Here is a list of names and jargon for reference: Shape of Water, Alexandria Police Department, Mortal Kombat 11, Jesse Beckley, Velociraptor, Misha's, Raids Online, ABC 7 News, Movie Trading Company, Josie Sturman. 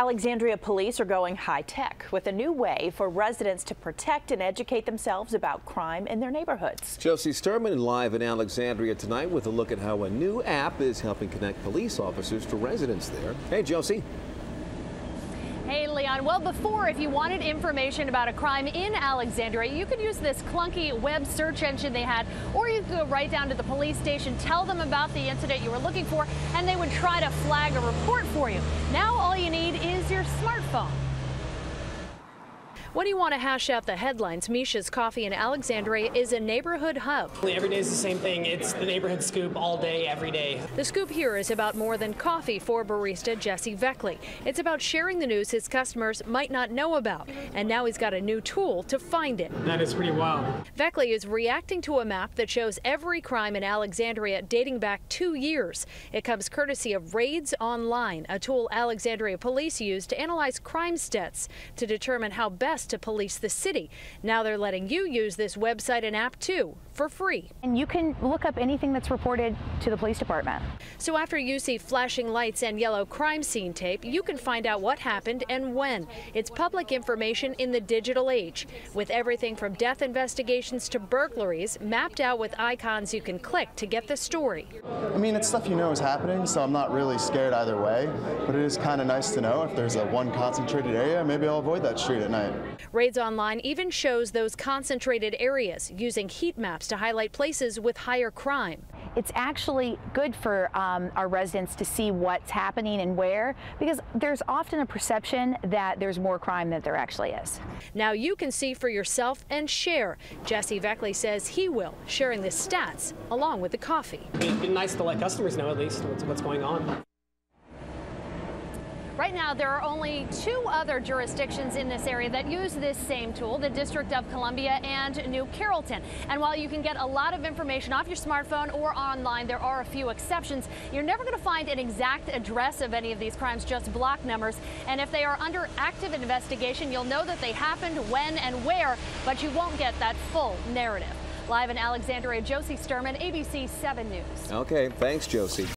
Alexandria police are going high-tech with a new way for residents to protect and educate themselves about crime in their neighborhoods. Josie Sturman live in Alexandria tonight with a look at how a new app is helping connect police officers to residents there. Hey, Josie. Hey, Leon. Well, before, if you wanted information about a crime in Alexandria, you could use this clunky web search engine they had, or you could go right down to the police station, tell them about the incident you were looking for, and they would try to flag a report for you. Now all you need is your smartphone. When you want to hash out the headlines, Misha's Coffee in Alexandria is a neighborhood hub. Every day is the same thing. It's the neighborhood scoop all day, every day. The scoop here is about more than coffee for barista Jesse Beckley. It's about sharing the news his customers might not know about, and now he's got a new tool to find it. That is pretty wild. Beckley is reacting to a map that shows every crime in Alexandria dating back 2 years. It comes courtesy of Raids Online, a tool Alexandria police use to analyze crime stats to determine how best to police the city. Now they're letting you use this website and app too, for free. And you can look up anything that's reported to the police department. So after you see flashing lights and yellow crime scene tape, you can find out what happened and when. It's public information in the digital age, with everything from death investigations to burglaries mapped out with icons you can click to get the story. I mean, it's stuff you know is happening, so I'm not really scared either way, but it is kind of nice to know if there's a one concentrated area, maybe I'll avoid that street at night. Raids Online even shows those concentrated areas using heat maps to highlight places with higher crime. It's actually good for our residents to see what's happening and where, because there's often a perception that there's more crime than there actually is. Now you can see for yourself and share. Jesse Beckley says he will, sharing the stats along with the coffee. It'd be nice to let customers know at least what's going on. Right now, there are only two other jurisdictions in this area that use this same tool, the District of Columbia and New Carrollton. And while you can get a lot of information off your smartphone or online, there are a few exceptions. You're never going to find an exact address of any of these crimes, just block numbers. And if they are under active investigation, you'll know that they happened, when and where, but you won't get that full narrative. Live in Alexandria, Josie Sturman, ABC 7 News. Okay, thanks, Josie.